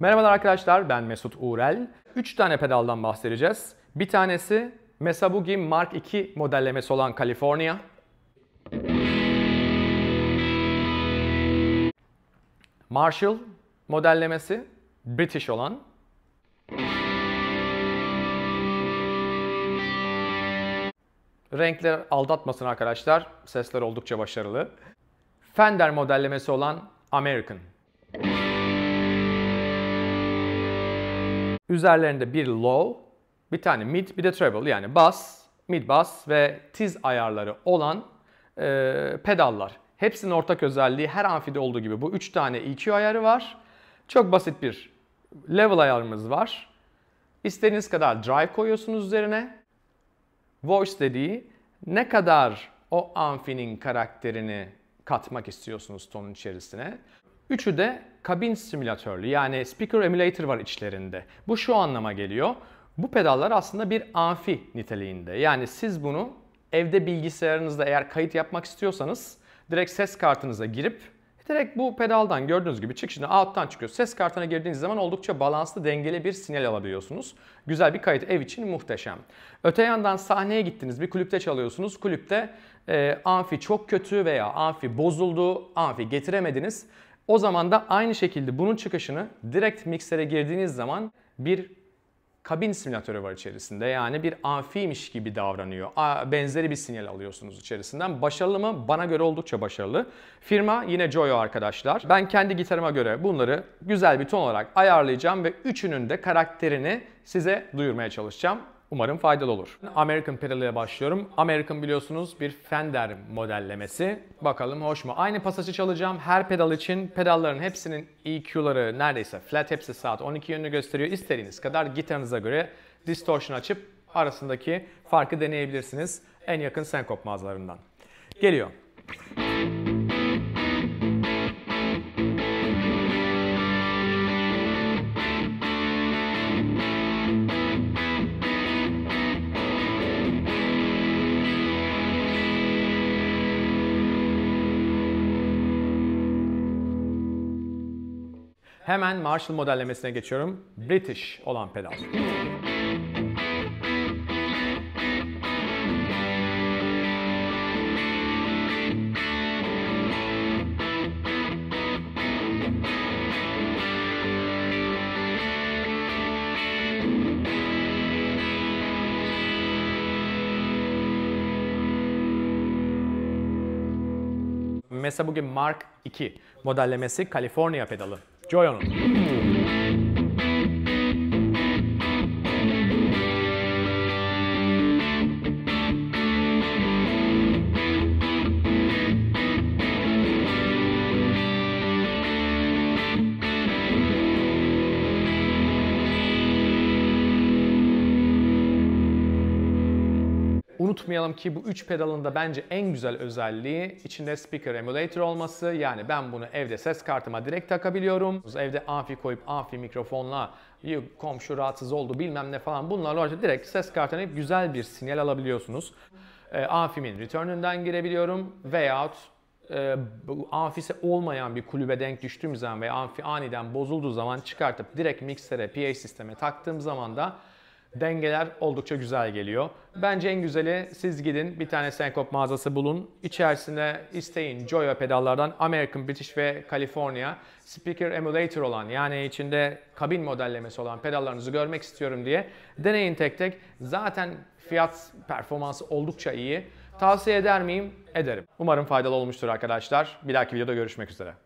Merhabalar arkadaşlar, ben Mesut Uğurel. 3 tane pedaldan bahsedeceğiz. Bir tanesi Mesa Boogie Mark 2 modellemesi olan California. Marshall modellemesi British olan. Renkler aldatmasın arkadaşlar, sesler oldukça başarılı. Fender modellemesi olan American. Üzerlerinde bir low, bir tane mid, bir de treble yani bass, mid bass ve tiz ayarları olan pedallar. Hepsinin ortak özelliği her amfide olduğu gibi bu 3 tane EQ ayarı var. Çok basit bir level ayarımız var. İstediğiniz kadar drive koyuyorsunuz üzerine. Voice dediği ne kadar o amfinin karakterini katmak istiyorsunuz tonun içerisine. Üçü de kabin simülatörlü yani speaker emulator var içlerinde. Bu şu anlama geliyor. Bu pedallar aslında bir amfi niteliğinde. Yani siz bunu evde bilgisayarınızda eğer kayıt yapmak istiyorsanız direkt ses kartınıza girip direkt bu pedaldan gördüğünüz gibi çıkışını out'tan çıkıyor. Ses kartına girdiğiniz zaman oldukça balanslı, dengeli bir sinyal alabiliyorsunuz. Güzel bir kayıt, ev için muhteşem. Öte yandan sahneye gittiniz, bir kulüpte çalıyorsunuz. Kulüpte amfi çok kötü veya amfi bozuldu, amfi getiremediniz. O zaman da aynı şekilde bunun çıkışını direkt miksere girdiğiniz zaman bir kabin simülatörü var içerisinde. Yani bir amfiymiş gibi davranıyor. Benzeri bir sinyal alıyorsunuz içerisinden. Başarılı mı? Bana göre oldukça başarılı. Firma yine Joyo arkadaşlar. Ben kendi gitarıma göre bunları güzel bir ton olarak ayarlayacağım ve üçünün de karakterini size duyurmaya çalışacağım. Umarım faydalı olur. American pedalıya başlıyorum. American biliyorsunuz bir Fender modellemesi. Bakalım hoş mu? Aynı pasajı çalacağım her pedal için. Pedalların hepsinin EQ'ları neredeyse flat. Hepsi saat 12 yönünü gösteriyor. İstediğiniz kadar gitarınıza göre distortion açıp arasındaki farkı deneyebilirsiniz. En yakın Senkop mağazalarından. Geliyor. Hemen Marshall modellemesine geçiyorum. British olan pedal. Mesa Boogie Mark 2 modellemesi California pedalı. Joyo'nun. Unutmayalım ki bu 3 pedalın da bence en güzel özelliği içinde speaker emulator olması. Yani ben bunu evde ses kartıma direkt takabiliyorum. Evde amfi koyup amfi mikrofonla komşu rahatsız oldu bilmem ne falan bunlarla direkt ses kartına güzel bir sinyal alabiliyorsunuz. Amfimin return'ünden girebiliyorum veyahut amfisi olmayan bir kulübe denk düştüğüm zaman veya amfi aniden bozulduğu zaman çıkartıp direkt miksere, PA sisteme taktığım zaman da dengeler oldukça güzel geliyor. Bence en güzeli siz gidin bir tane Senkop mağazası bulun. İçerisine isteyin Joyo pedallardan American, British ve California speaker emulator olan yani içinde kabin modellemesi olan pedallarınızı görmek istiyorum diye deneyin tek tek. Zaten fiyat performansı oldukça iyi. Tavsiye eder miyim? Ederim. Umarım faydalı olmuştur arkadaşlar. Bir dahaki videoda görüşmek üzere.